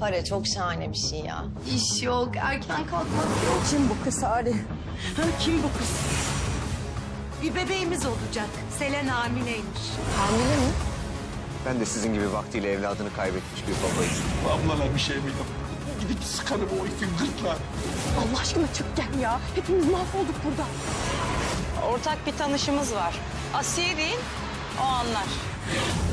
Para çok şahane bir şey ya. İş yok, erken kalkmak yok. Kim bu kız Ari? Ha, kim bu kız? Bir bebeğimiz olacak. Selen hamileymiş. Hamile mi? Ben de sizin gibi vaktiyle evladını kaybetmiş bir babayım. Ablana bir şey mi yap? Gidip sıkarım o ifin gırtlağı. Allah aşkına çık gel ya. Hepimiz mahvolduk burada. Ortak bir tanışımız var. Asiye değil, o anlar.